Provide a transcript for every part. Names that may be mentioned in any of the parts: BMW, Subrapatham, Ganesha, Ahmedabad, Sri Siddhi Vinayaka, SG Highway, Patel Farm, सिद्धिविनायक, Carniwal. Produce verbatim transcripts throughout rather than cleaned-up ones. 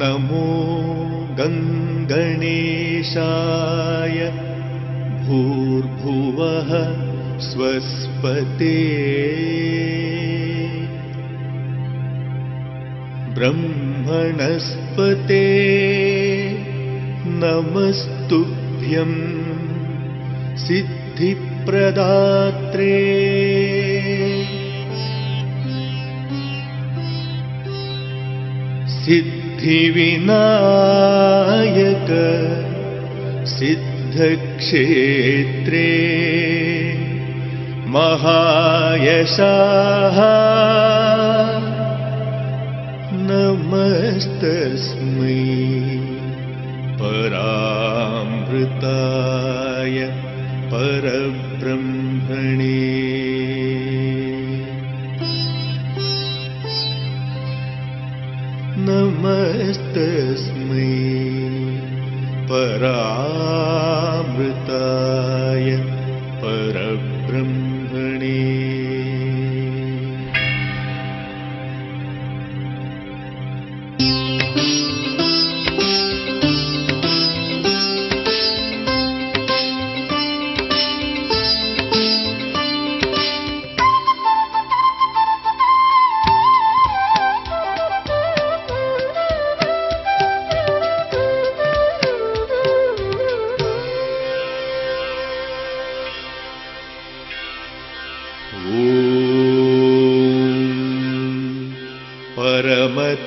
नमो गंगणेशाय भूर्भुवः स्वस्पते ब्रह्मणस्पते नमस्तुभ्यं सिद्धिप्रदात्रे सिद्धिविनायक सिद्धक्षेत्रे महायशाः नमस्तस्मै परामृताय परब्रह्मणे नमस्तस्मै परामृताय परब्रह्मणे।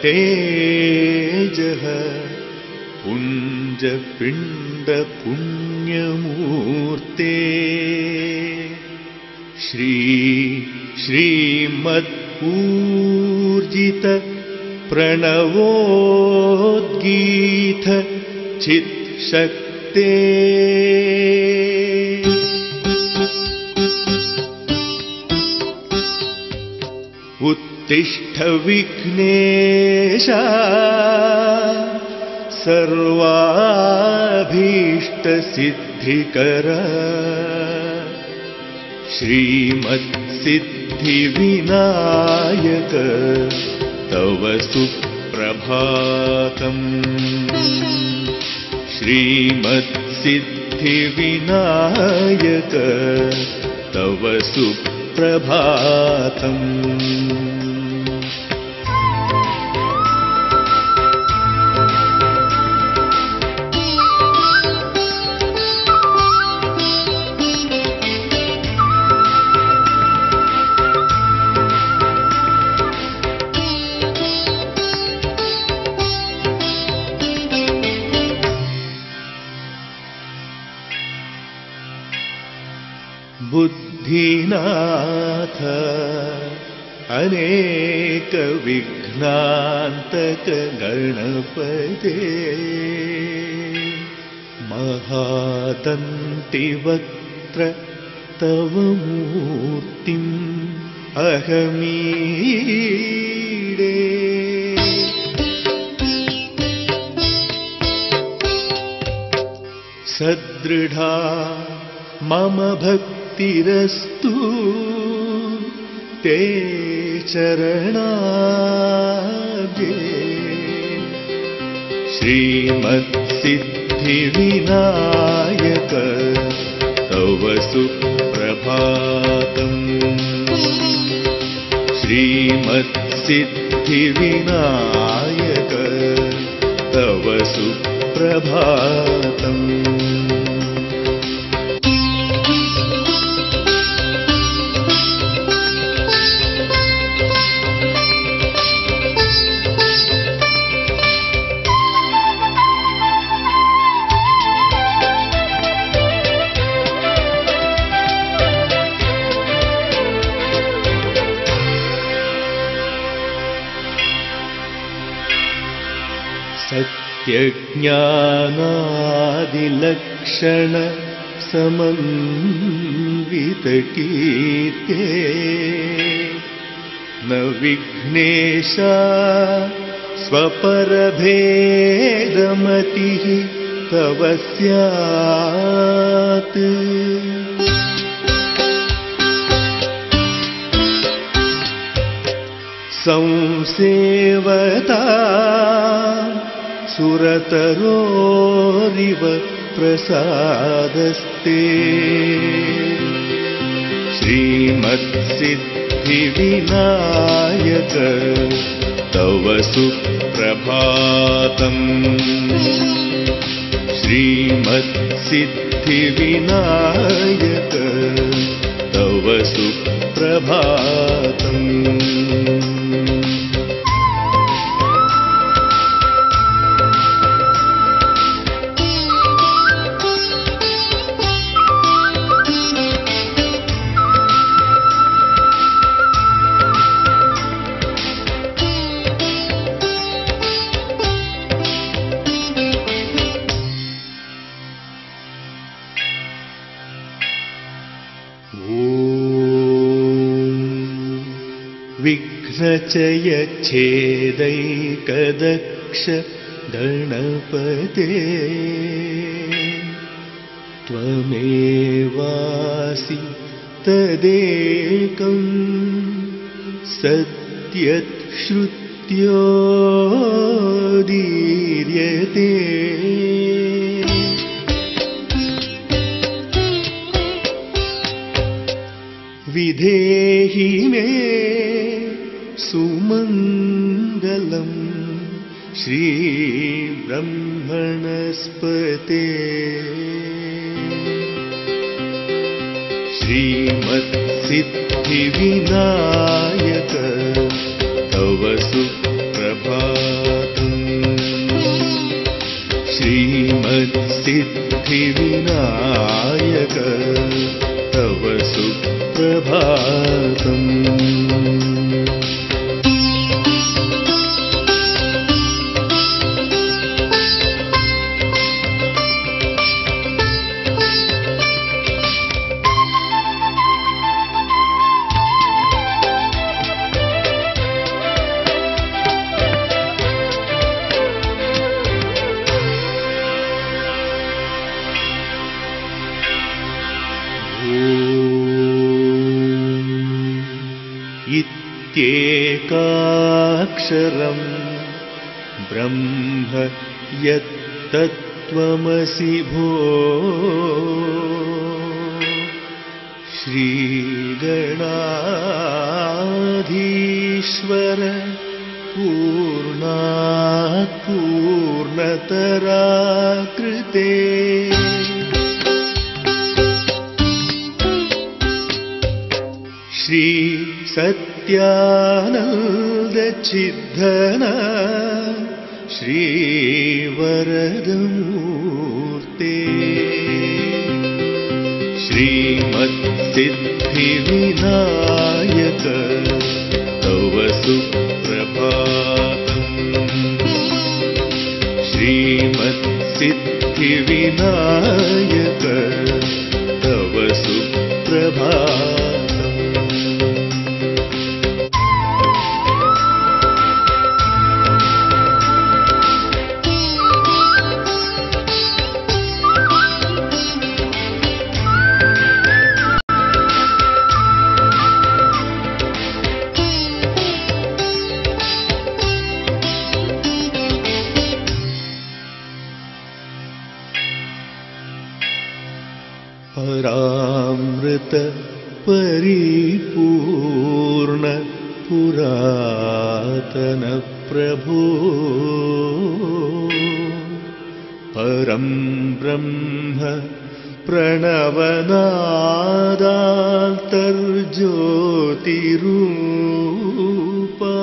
तेजः पुंजपिंड पुण्यमूर्ते श्री श्रीमत्पूर्जित प्रणवोद्गीत चित्शक्ते तिष्ठ विघ्नेशा सर्वाभीष्ट सिद्धिकरा श्रीमत् सिद्धि विनायक तव सुप्रभातम् श्रीमत् सिद्धि विनायक तव सुप्रभातम्। बुद्धिनाथ अनेक विघ्नांतक गणपते महादंतिवक्त्र तव मूर्तिं अहमीडे सदृढ़ा मम भक्ति तिरस्तु ते चरणाब्जे श्रीमत् सिद्धि विनायक तव सुप्रभातम् श्रीमत् सिद्धि विनायक तव सुप्रभातम्। सत्यज्ञानादिलक्षण समन्वितकीर्ते न विघ्नेशा स्वपरभेदमतिः तव स्यात् संसेवता सुरतरोरिव प्रसादस्ते श्रीमत्सिद्धिविनायक तव सुप्रभातम् श्रीमत्सिद्धिविनायक तव सुप्रभातम् विघ्नचय छेदैकदक्ष गणपते त्वमेवासि तदेकं सत्यत् श्रुत्योदीर्यते विधेहि मे सुमंगलम श्री ब्रह्मणस्पते श्रीमत्सिद्धिविनायक तव सुप्रभातम् श्रीमत्सिद्धिविनायक तव सुप्रभातम् इत्येकाक्षरं ब्रह्म यत्तत्त्वमसि भो श्रीगणाधीश्वर पूर्णात् पूर्णतराकृते श्री सत्यानंद चिद्धना श्री वरदमूर्ते श्रीमत्सिद्धिविनायक तव सुप्रभातम् श्रीमत्सिद्धिविनायक तव सुप्रभातम् परामृत परिपूर्ण पुरातन प्रभो परं ब्रह्म प्रणवनादान्तर्ज्योतिरूपा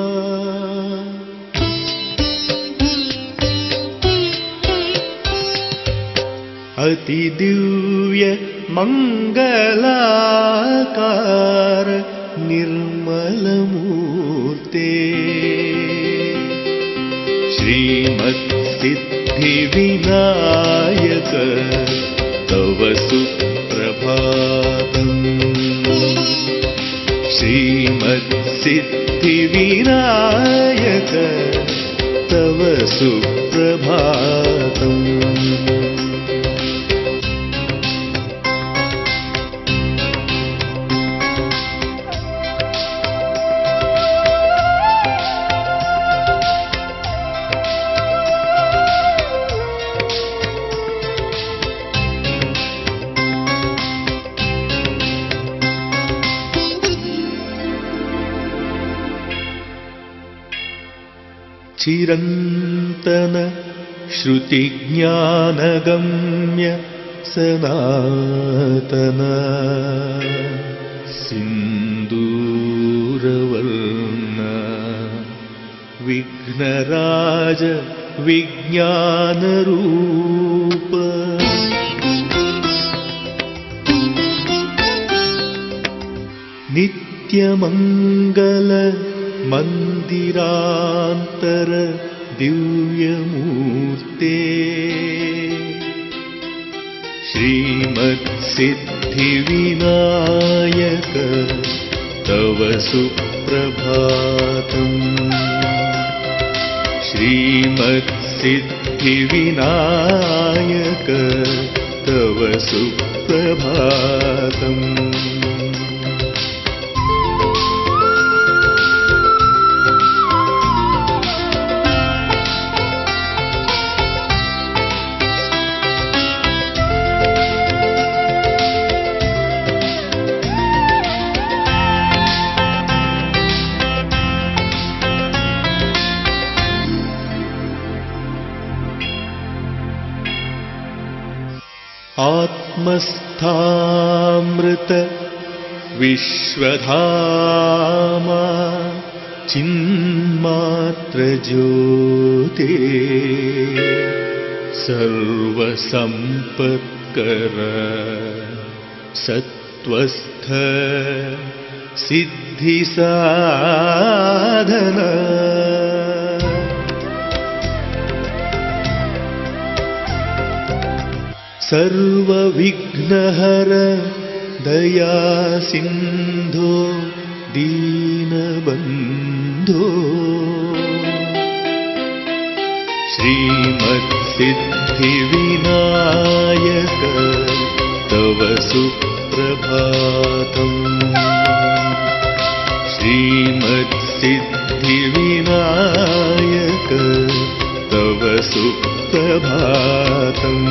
अतिदिव्य मंगलाकार निर्मलमूर्ते श्रीमत्सिद्धिविनायक तव सुप्रभातम् श्रीमत्सिद्धिविनायक तव सुप्रभातम् चिरंतन श्रुतिज्ञानगम्य सनातन सिंदूरवर्ण विघ्नराज विज्ञानरूप नित्यमंगल मंदिरांतर दिव्यमूर्ते श्रीमत्सिद्धिविनायक तव सुप्रभातम् श्रीमत्सिद्धिविनायक तव सुप्रभातम् आत्मस्थामृत विश्वधामा चिन्मात्र ज्योते सर्वसंपत्कर सत्वस्थ सिद्धि साधना सर्वविघ्नहर दया सिंधो दीनबंधो श्रीमत्सिद्धिविनायक तव सुप्रभातम् श्रीमत्सिद्धिविनायक तव सुप्रभातम्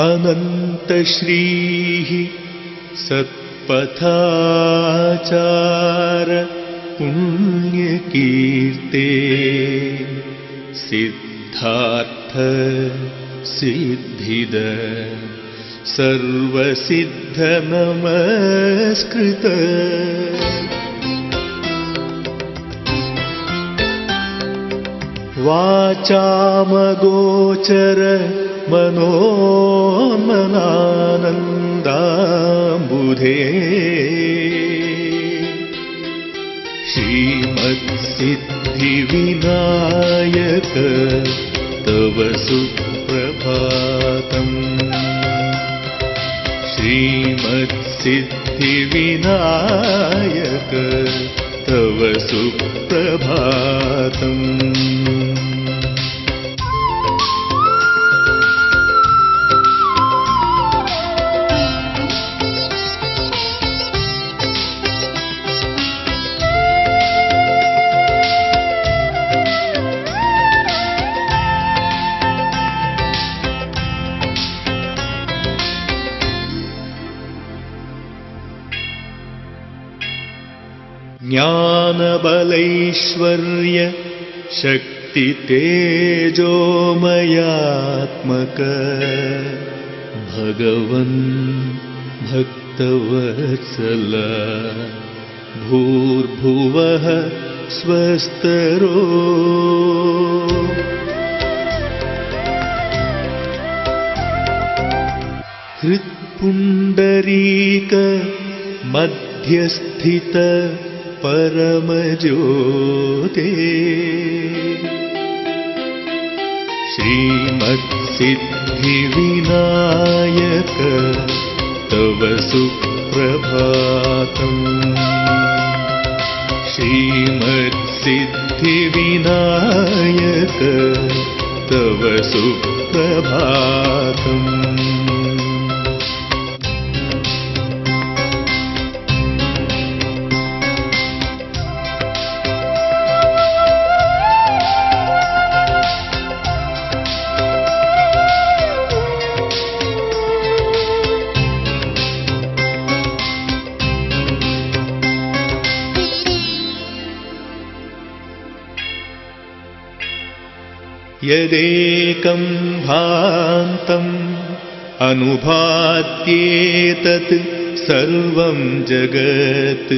अनन्तश्रीः सत्पथाचार पुण्यकीर्ते सिद्धार्थ सिद्धिद सर्वसिद्ध नमस्कृत वाचामगोचर मनोन्मनानन्दाम्बुधे श्रीमत्सिद्धिविनायक तव सुप्रभातम् श्रीमत्सिद्धिविनायक तव सुप्रभातम् ज्ञानबलैश्वर्य शक्तितेजोमयात्मक भगवन् भक्तवत्सल भूर्भुवः स्वस्तरो हृत्पुण्डरीक मध्यस्थित परमज्योते श्रीमत्सिद्धिविनायक तव सुप्रभातम् श्रीमत्सिद्धिविनायक तव सुप्रभातम्। यदेकं भान्तम् अनुभात्येतत् सर्वं जगत्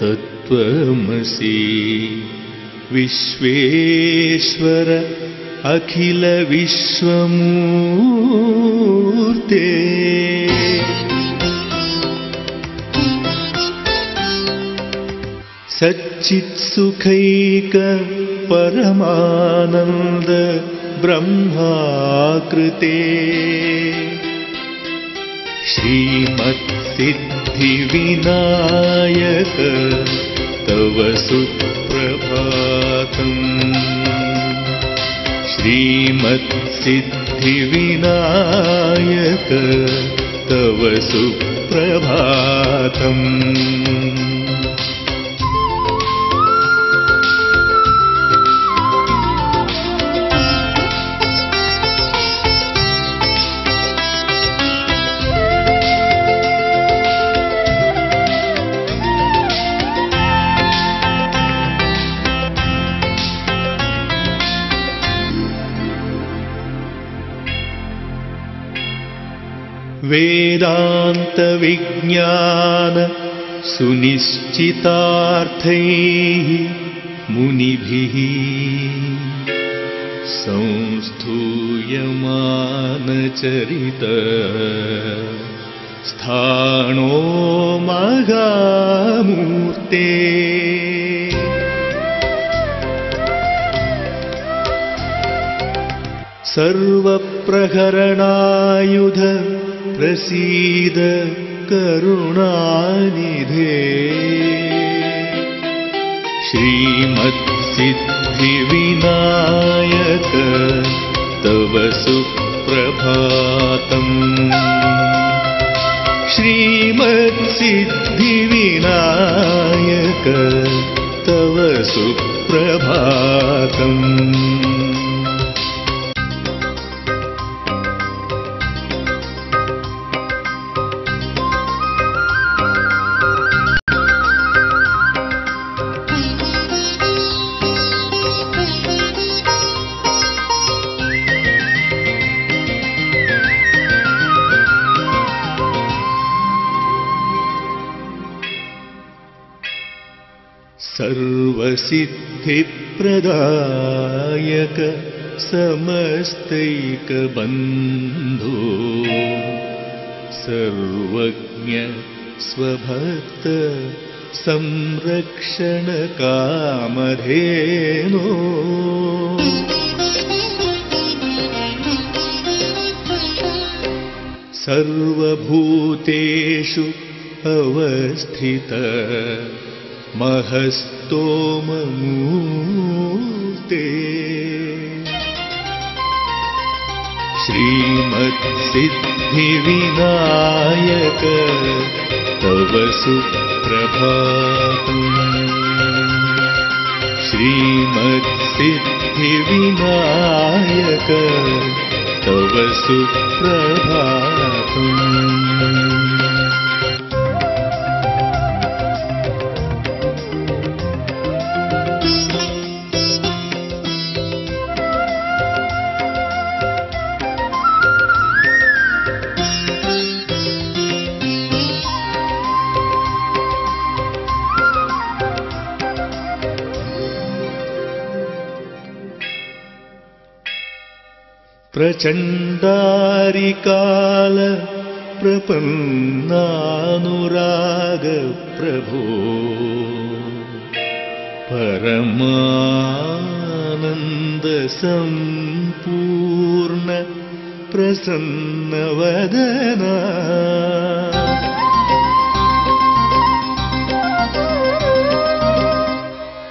तत्त्वमसि विश्वेश्वर अखिल विश्वमूर्ते। सच्चित्सुखैक परमानंद ब्रह्माकृते श्रीमत्सिद्धिविनायक तव सुप्रभातम्। श्रीमत्सिद्धिविनायक तव सुप्रभातम्। वेदांत विज्ञान सुनिश्चितार्थैः मुनिभिः संस्थूयमान चरित स्थाणो महामूर्ते। सर्वप्रहरणायुध प्रसीद करुणानिधे श्रीमत्सिद्धिविनायक तव सुप्रभातम्। श्रीमत्सिद्धिविनायक तव सुप्रभातम्। सिद्धिप्रदायक समस्तैकबन्धो सर्वज्ञ स्वभक्त संरक्षण कामधेनो। सर्वभूतेषु अवस्थित महस्तोम मूर्ते श्रीमत्सिद्धिविनायक तव सुप्रभातम्। श्रीमत्सिद्धिविनायक तव सुप्रभातम्। प्रचंडारिकाल प्रपन्नानुराग प्रभो परमानंद संपूर्ण प्रसन्न वदना।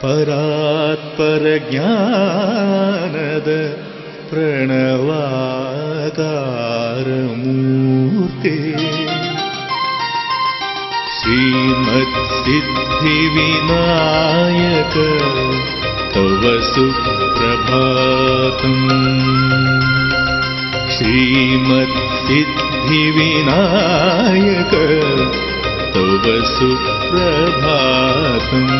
परात्पर ज्ञानद प्रणवाकारमूर्ते श्रीमत्सिद्धिविनायक तव सुप्रभातम्। श्रीमत्सिद्धिविनायक तव सुप्रभातम्।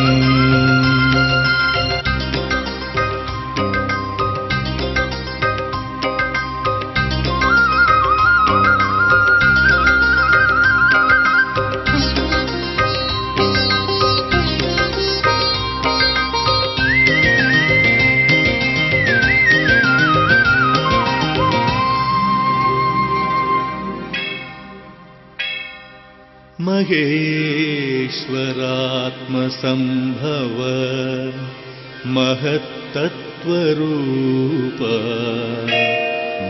महेश्वरात्मसंभव महत्तत्वरूप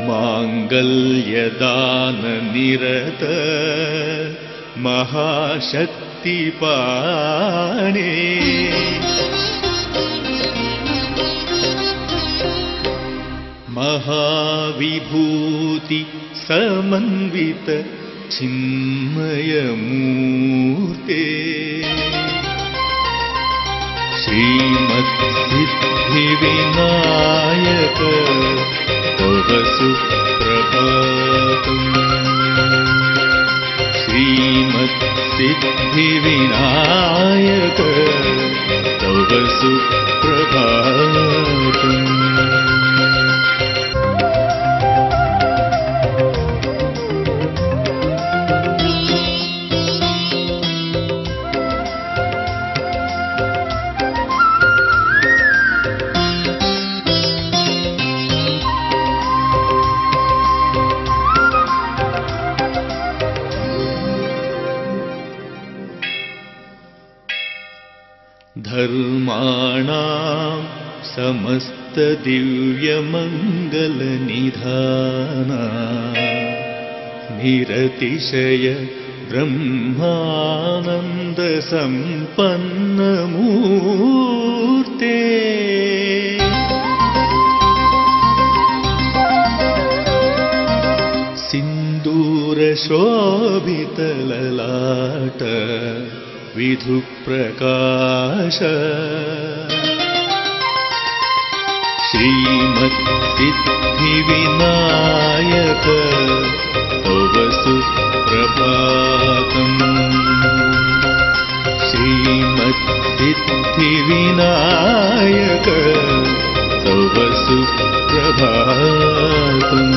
मांगल्यदाननिरत महाशक्तिपाणे महाविभूति समन्वित चिन्मयमूर्ते श्रीमत्सिद्धिविनायक तव सुप्रभातम्। श्रीमत्सिद्धिविनायक तव सुप्रभातम्। धर्माणां समस्तदिव्यमङ्गलनिधाना निरतिशय ब्रह्मानन्दसम्पन्नमूर्ते सिन्दूरशोभितललाट विधु प्रकाश श्रीमत्सिद्धिविनायक तव सुप्रभातम्। श्रीमत्सिद्धिविनायक तव सुप्रभातम्।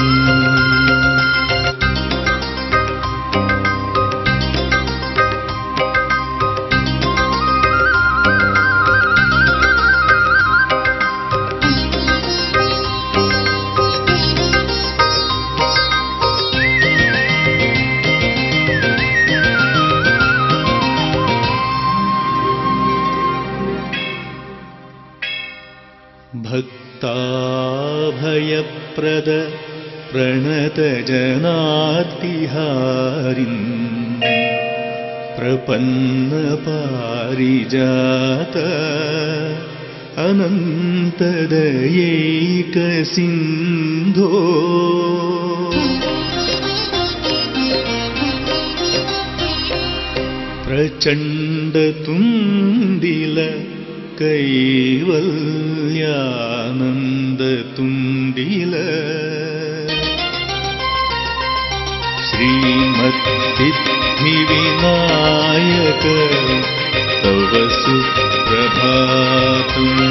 भक्ताभयप्रद प्रणतजनार्तिहारिं प्रपन्नपारिजात अनन्तदयैकसिन्धो प्रचण्डतुण्डिल कैवल्यानन्दतुण्डिल श्रीमत्सिद्धिविनायक तव सुप्रभातम्।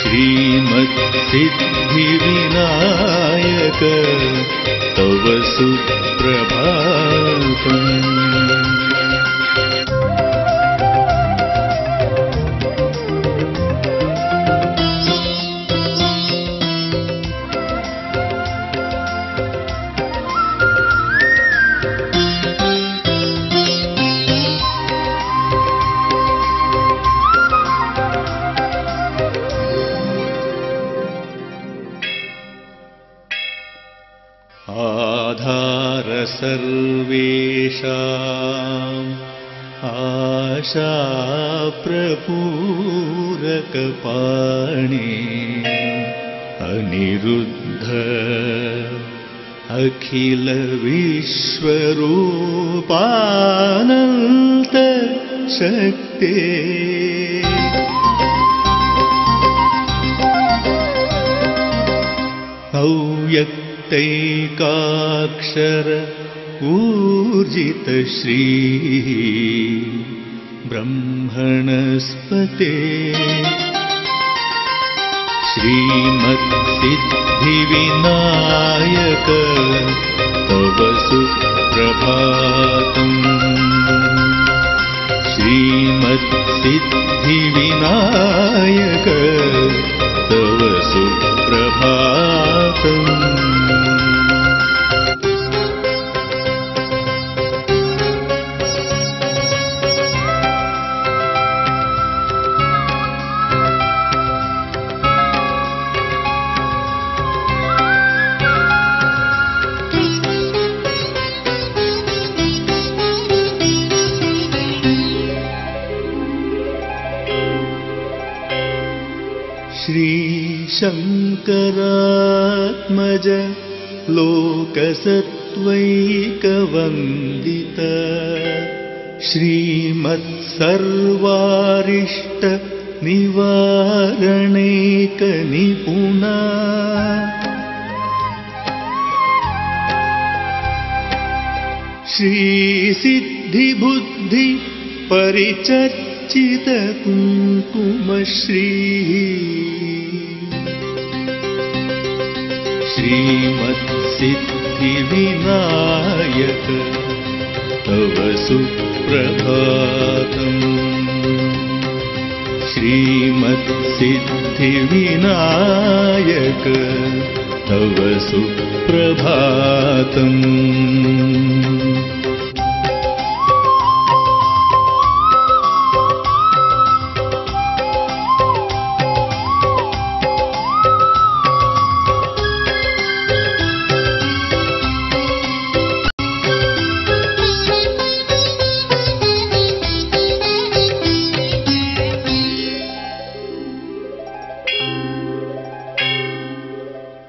श्रीमत्सिद्धिविनायक तव सुप्रभातम्। सर्वेषां आशाप्रपूरकपाणि अनिरुद्ध अखिल विश्वरूपानंत शक्ते अव्यक्तैकाक्षर ऊर्जित श्री ब्रह्मणस्पते श्रीमत्सिद्धिविनायक तव सुप्रभातम् श्रीमत्सिद्धिविनायक तव सुप्रभातम् शंकरात्मज लोकसत्वैकवंदित श्रीमत्सर्वारिष्ट निवारणैक निपुणा श्रीसिद्धि बुद्धि परिचर्चित कुंकुमश्री श्रीमत्सिद्धिविनायक तव सुप्रभातम् श्रीमत्सिद्धिविनायक तव सुप्रभातम्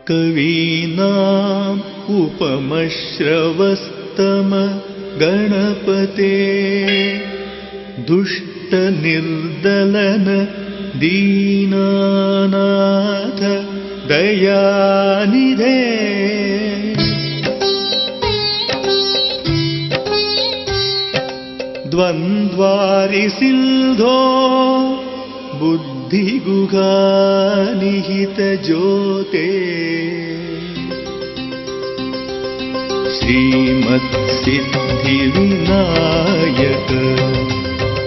कवीनाम् उपमश्रवस्तम गणपते दुष्ट निर्दलन दीनानाथ दयानिधे द्वन्द्वारि सिन्धो बुद्धिगुहा निहित ज्योते श्रीमत्सिद्धिविनायक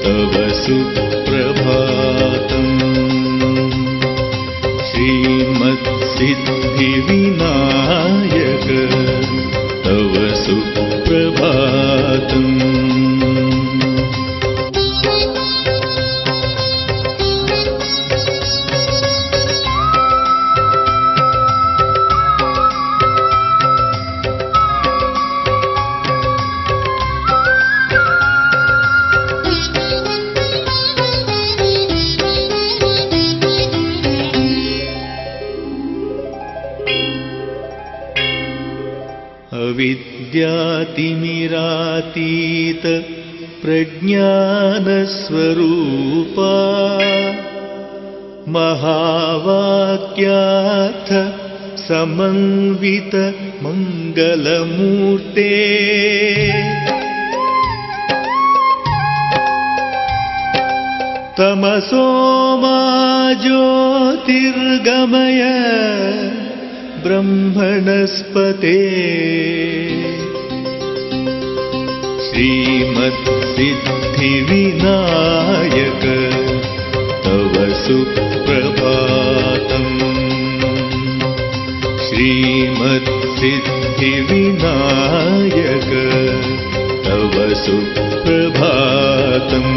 तव सुप्रभातम् श्रीमत्सिद्धिविनायक तव सुप्रभातम् विद्यातिमिरातीत प्रज्ञानस्वरूपा महावाक्यार्थ समन्वित मंगलमूर्ते तमसो मा ज्योतिर्गमय ब्रह्मणस्पते श्रीमत्सिद्धिविनायक तव सुप्रभातम् श्रीमत्सिद्धिविनायक तव सुप्रभातम्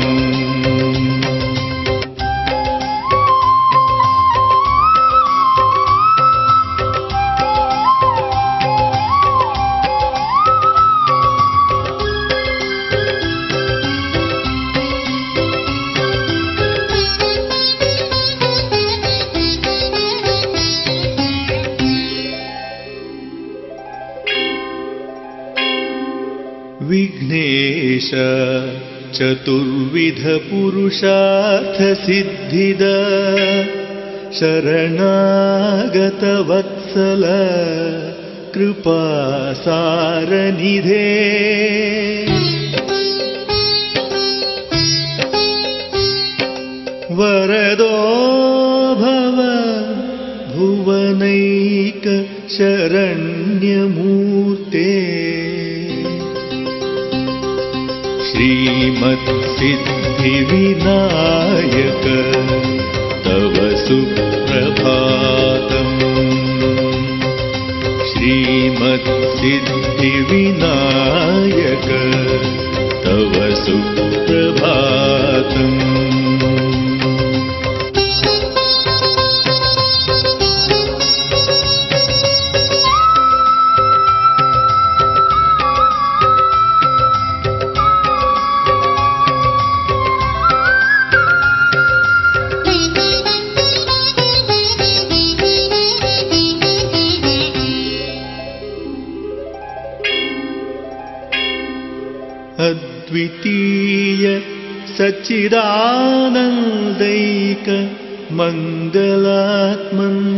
विघ्नेश चतुर्विध पुरुषार्थ सिद्धिद शरणागत वत्सल कृपासार निधे। वरदो भव भुवनैक शरण्यमूर्ते श्रीमत्सिद्धिविनायक तव सुप्रभातम्। श्रीमत्सिद्धिविनायक तव सुप्रभातम्। अद्वितीय सच्चिदानन्दैक मङ्गलात्मन्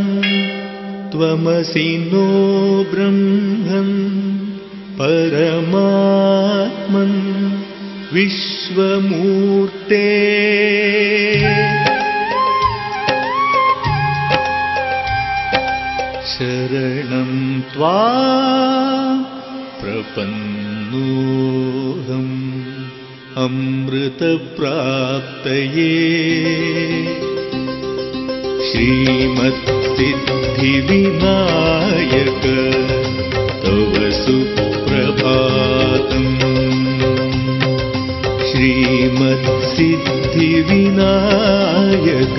त्वमसि नो ब्रह्मन् परमात्मन् विश्वमूर्ते। शरणं त्वां प्रपन्नोऽहम् अमृतप्राप्तये। श्रीमत्सिद्धिविनायक तव सुप्रभातम्। श्रीमत्सिद्धिविनायक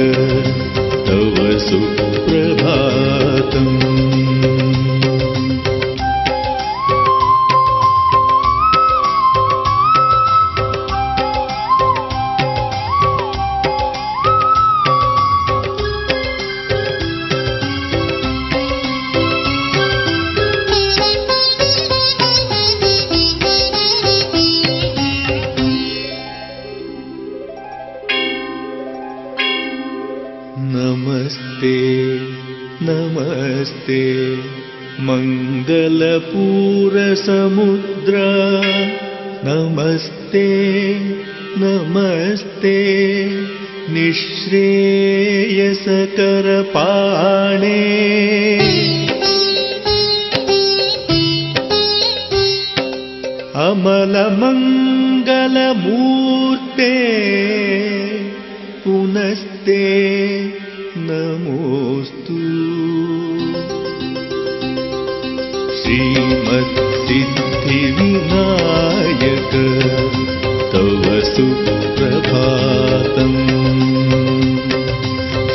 तव सुप्रभातम्। नमस्ते नमस्ते मंगलपूरसमुद्र। नमस्ते नमस्ते निःश्रेयसकरपाणे। अमलमंगलमूर्ते पुनस्ते नमोस्तु। श्रीमत्सिद्धिविनायक तव सुप्रभातम्।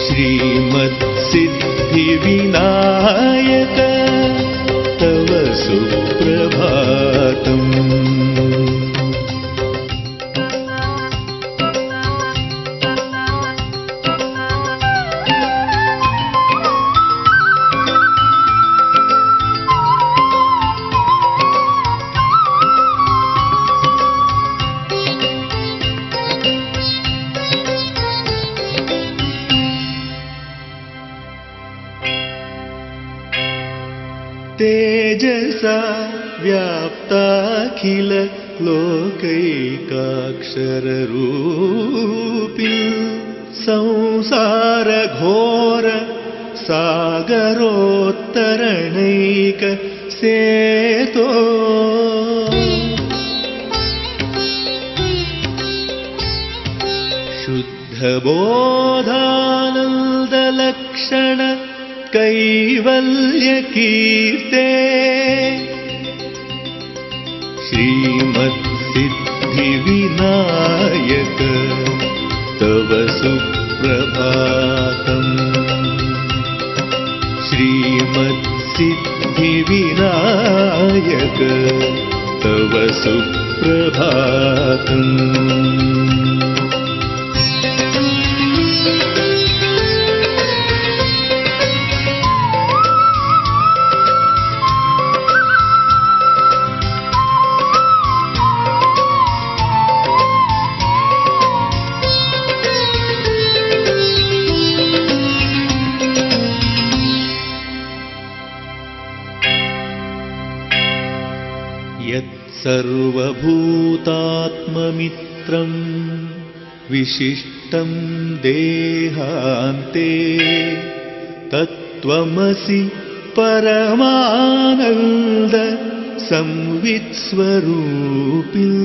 श्रीमत्सिद्धिविनायक तव सुप्रभातम्। तेजसा व्याप्ताखिल लोकैकाक्षररूपी संसार घोर सागरोत्तरणैक सेतो। शुद्धबोधानन्दलक्षण कैवल्य कीर्ते। श्रीमत्सिद्धिविनायक तव सुप्रभातम्। श्रीमत्सिद्धिविनायक तव सुप्रभातम्। सर्वभूतात्ममित्रं विशिष्टं देहान्ते तत्त्वमसि परमानन्द संवित् स्वरूपिन्।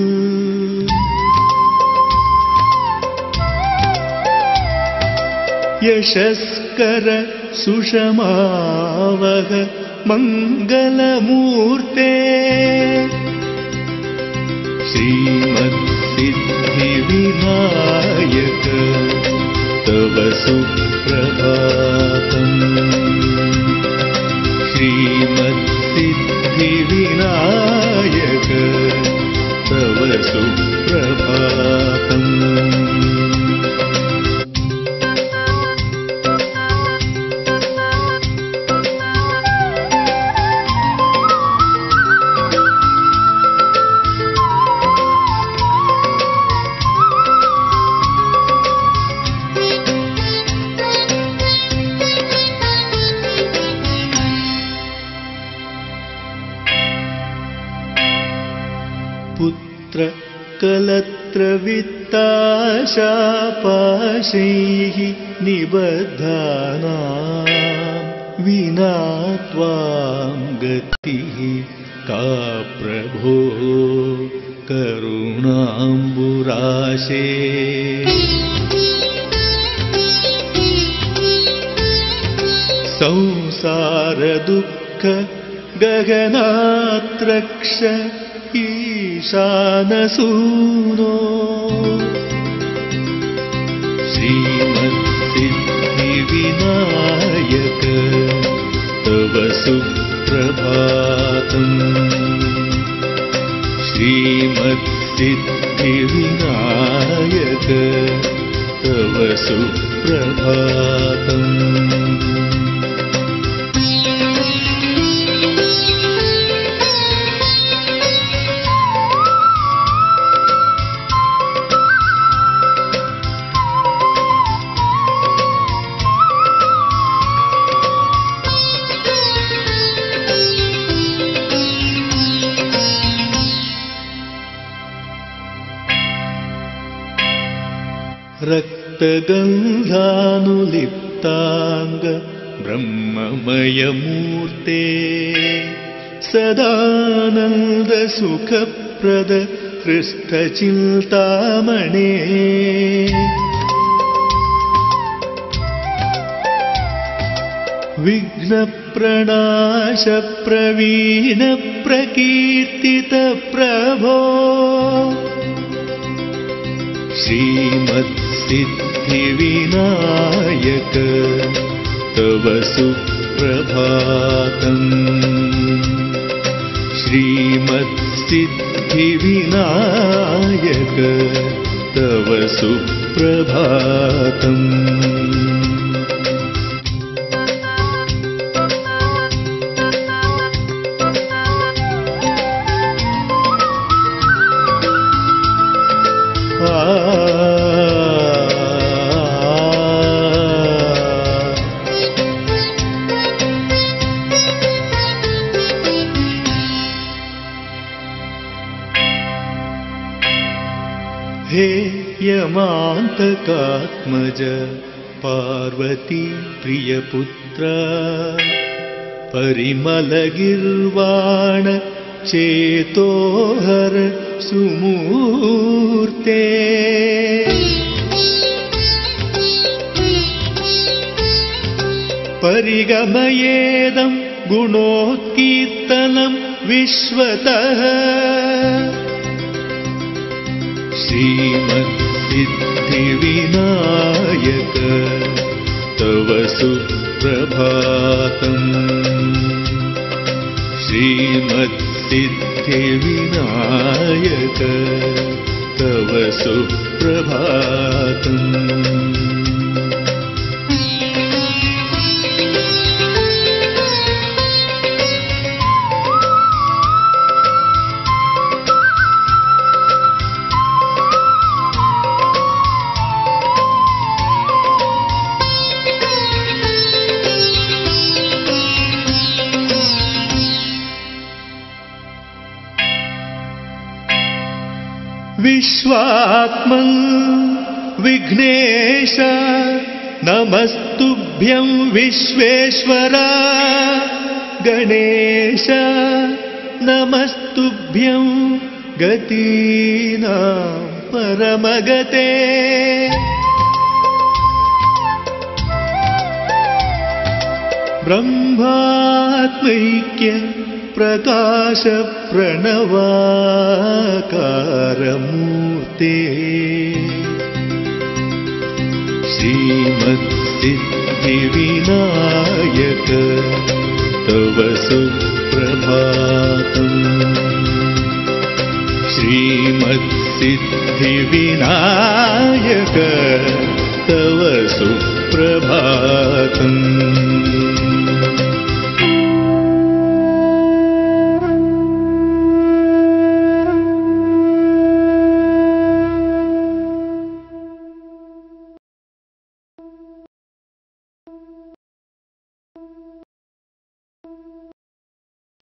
यशस्कर सुषमावह मंगलमूर्ते श्रीमत्सिद्धिविनायक तव सुप्रभातम्। श्रीमत्सिद्धिविनायक तव सुप्रभातम्। शापाशैः निबद्धानां विना त्वां गतिः का प्रभो करुणाम्बुराशे। संसार दुःख गगनात्रक्ष ईशानसूनो श्रीमत्सिद्धिविनायक तव सुप्रभातम्। श्रीमत्सिद्धिविनायक तव सुप्रभातम्। रक्तगन्धानुलिप्ताङ्ग ब्रह्ममयमूर्ते सदानन्दसुखप्रद हृष्टचिन्तामणे। विघ्नप्रणाशप्रवीणप्रकीर्तित प्रभो श्रीमत्सिद्धिविनायक तव सुप्रभातम्। श्रीमत्सिद्धिविनायक तव सुप्रभातम्। कात्मज पार्वती प्रियपुत्र परिमलगिर्वाण चेतोहर सुमूर्ते परिगमयेदं गुणोत्कीर्तनं विश्वतः। श्रीमत्सिद्धिविनायक तव सुप्रभातम्। श्रीमत्सिद्धिविनायक तव सुप्रभातम्। विश्वात्मन् विघ्नेश नमस्तुभ्यं विश्वेश्वरा गणेश नमस्तुभ्यं गतीनां परमगते। ब्रह्मात्मैक्य प्रकाश प्रणवाकार मूर्ते श्रीमत्सिद्धि विनायक तव सुप्रभातम्। श्रीमत्सिद्धि विनायक तव सुप्रभातम्।